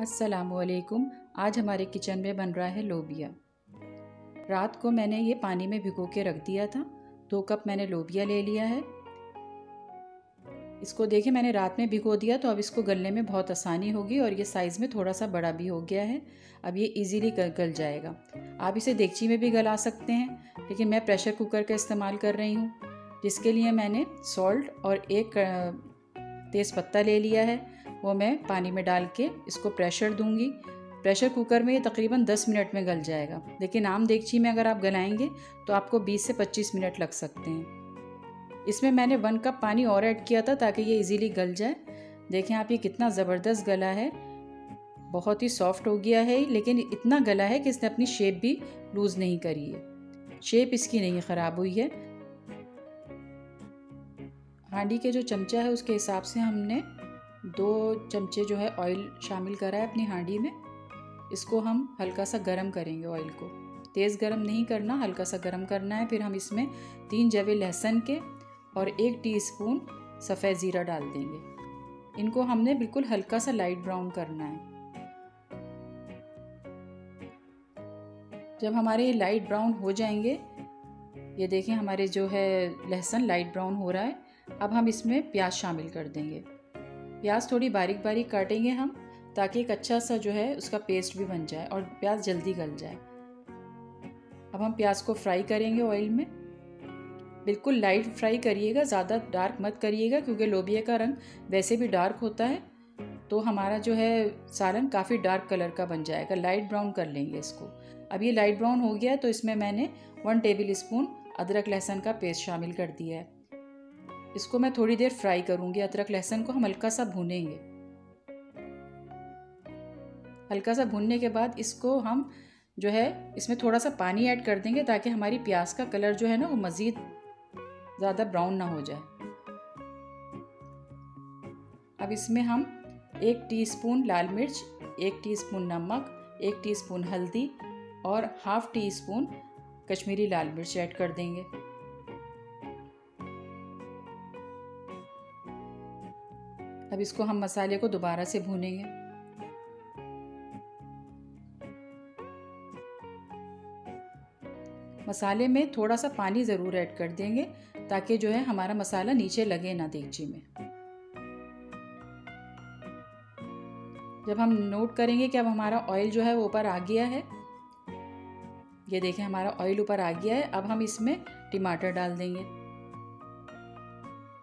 अस्सलामुअलैकुम। आज हमारे किचन में बन रहा है लोबिया। रात को मैंने ये पानी में भिगो के रख दिया था। 2 कप मैंने लोबिया ले लिया है। इसको देखिए, मैंने रात में भिगो दिया तो अब इसको गलने में बहुत आसानी होगी और ये साइज़ में थोड़ा सा बड़ा भी हो गया है। अब ये इजीली गल जाएगा। आप इसे देगची में भी गला सकते हैं, लेकिन मैं प्रेशर कुकर का इस्तेमाल कर रही हूँ, जिसके लिए मैंने सॉल्ट और 1 तेज़पत्ता ले लिया है। वो मैं पानी में डाल के इसको प्रेशर दूंगी। प्रेशर कुकर में ये तकरीबन 10 मिनट में गल जाएगा, लेकिन आम देगची में अगर आप गलाएंगे तो आपको 20 से 25 मिनट लग सकते हैं। इसमें मैंने 1 कप पानी और ऐड किया था ताकि ये इजीली गल जाए। देखें आप, ये कितना ज़बरदस्त गला है, बहुत ही सॉफ्ट हो गया है, लेकिन इतना गला है कि इसने अपनी शेप भी लूज़ नहीं करी है। शेप इसकी नहीं ख़राब हुई है। हांडी के जो चमचा है उसके हिसाब से हमने 2 चमचे जो है ऑयल शामिल करा है अपनी हांडी में। इसको हम हल्का सा गरम करेंगे। ऑयल को तेज़ गरम नहीं करना, हल्का सा गरम करना है। फिर हम इसमें 3 जवे लहसुन के और 1 टीस्पून सफ़ेद ज़ीरा डाल देंगे। इनको हमने बिल्कुल हल्का सा लाइट ब्राउन करना है। जब हमारे ये लाइट ब्राउन हो जाएंगे, ये देखें हमारे जो है लहसुन लाइट ब्राउन हो रहा है। अब हम इसमें प्याज शामिल कर देंगे। प्याज थोड़ी बारीक बारीक काटेंगे हम, ताकि एक अच्छा सा जो है उसका पेस्ट भी बन जाए और प्याज जल्दी गल जाए। अब हम प्याज को फ्राई करेंगे ऑयल में। बिल्कुल लाइट फ्राई करिएगा, ज़्यादा डार्क मत करिएगा, क्योंकि लोबिया का रंग वैसे भी डार्क होता है। तो हमारा जो है सालन काफ़ी डार्क कलर का बन जाएगा। लाइट ब्राउन कर लेंगे इसको। अब ये लाइट ब्राउन हो गया है, तो इसमें मैंने 1 टेबल स्पून अदरक लहसुन का पेस्ट शामिल कर दिया है। इसको मैं थोड़ी देर फ्राई करूंगी। अदरक लहसुन को हम हल्का सा भूनेंगे। हल्का सा भूनने के बाद इसको हम जो है इसमें थोड़ा सा पानी ऐड कर देंगे, ताकि हमारी प्याज का कलर जो है ना वो मज़ीद ज़्यादा ब्राउन ना हो जाए। अब इसमें हम 1 टीस्पून लाल मिर्च, 1 टीस्पून नमक, 1 टीस्पून हल्दी और 1/2 टीस्पून कश्मीरी लाल मिर्च ऐड कर देंगे। अब इसको हम मसाले को दोबारा से भूनेंगे। मसाले में थोड़ा सा पानी ज़रूर ऐड कर देंगे, ताकि जो है हमारा मसाला नीचे लगे ना देगची में। जब हम नोट करेंगे कि अब हमारा ऑयल जो है वो ऊपर आ गया है, ये देखें हमारा ऑयल ऊपर आ गया है। अब हम इसमें टमाटर डाल देंगे।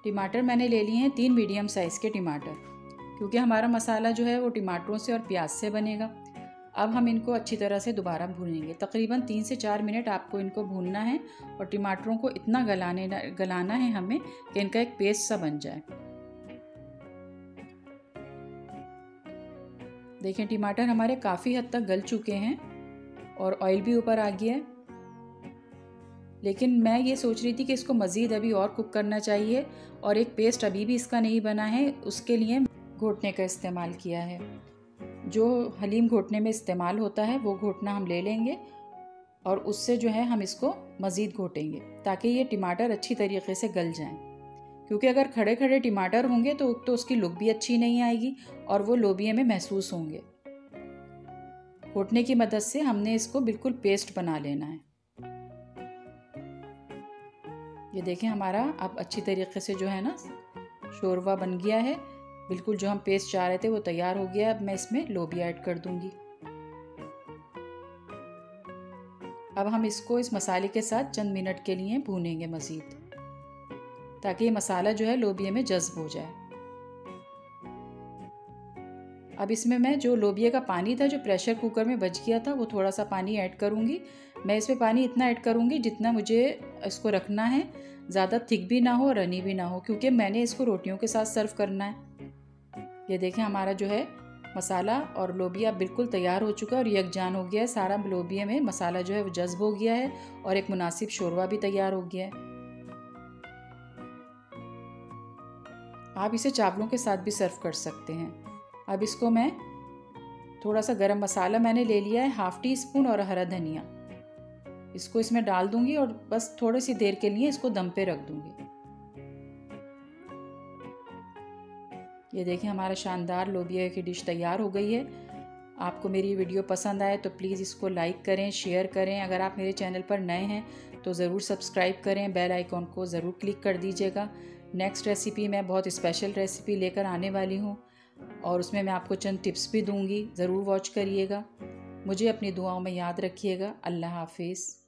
टमाटर मैंने ले लिए हैं 3 मीडियम साइज़ के टमाटर, क्योंकि हमारा मसाला जो है वो टमाटरों से और प्याज से बनेगा। अब हम इनको अच्छी तरह से दोबारा भूनेंगे। तकरीबन 3 से 4 मिनट आपको इनको भूनना है और टमाटरों को इतना गलाना है हमें कि इनका एक पेस्ट सा बन जाए। देखें टमाटर हमारे काफ़ी हद तक गल चुके हैं और ऑयल भी ऊपर आ गया है। लेकिन मैं ये सोच रही थी कि इसको मज़ीद अभी और कुक करना चाहिए और एक पेस्ट अभी भी इसका नहीं बना है। उसके लिए घोटने का इस्तेमाल किया है, जो हलीम घोटने में इस्तेमाल होता है वो घोटना हम ले लेंगे और उससे जो है हम इसको मज़ीद घोटेंगे, ताकि ये टमाटर अच्छी तरीके से गल जाएं। क्योंकि अगर खड़े खड़े टमाटर होंगे तो उसकी लुक भी अच्छी नहीं आएगी और वो लोबिया में महसूस होंगे। घोटने की मदद से हमने इसको बिल्कुल पेस्ट बना लेना है। ये देखें हमारा अब अच्छी तरीके से जो है ना शोरवा बन गया है। बिल्कुल जो हम पेस्ट चाह रहे थे वो तैयार हो गया है। अब मैं इसमें लोबिया ऐड कर दूंगी। अब हम इसको इस मसाले के साथ चंद मिनट के लिए भूनेंगे मज़ीद, ताकि ये मसाला जो है लोबिया में जज्ब हो जाए। अब इसमें मैं जो लोबिया का पानी था जो प्रेशर कुकर में बच गया था वो थोड़ा सा पानी ऐड करूँगी। मैं इसमें पानी इतना ऐड करूँगी जितना मुझे इसको रखना है, ज़्यादा थिक भी ना हो और रनी भी ना हो, क्योंकि मैंने इसको रोटियों के साथ सर्व करना है। ये देखें हमारा जो है मसाला और लोबिया बिल्कुल तैयार हो चुका है और यकजान हो गया है। सारा लोबिया में मसाला जो है वो जज्ब हो गया है और एक मुनासिब शोरबा भी तैयार हो गया है। आप इसे चावलों के साथ भी सर्व कर सकते हैं। अब इसको मैं थोड़ा सा गरम मसाला मैंने ले लिया है 1/2 टीस्पून और हरा धनिया, इसको इसमें डाल दूंगी और बस थोड़ी सी देर के लिए इसको दम पे रख दूंगी। ये देखिए हमारा शानदार लोबिया की डिश तैयार हो गई है। आपको मेरी वीडियो पसंद आए तो प्लीज़ इसको लाइक करें, शेयर करें। अगर आप मेरे चैनल पर नए हैं तो ज़रूर सब्सक्राइब करें, बेल आइकॉन को ज़रूर क्लिक कर दीजिएगा। नेक्स्ट रेसिपी मैं बहुत स्पेशल रेसिपी लेकर आने वाली हूँ और उसमें मैं आपको चंद टिप्स भी दूँगी, ज़रूर वॉच करिएगा। मुझे अपनी दुआओं में याद रखिएगा। अल्लाह हाफिज़।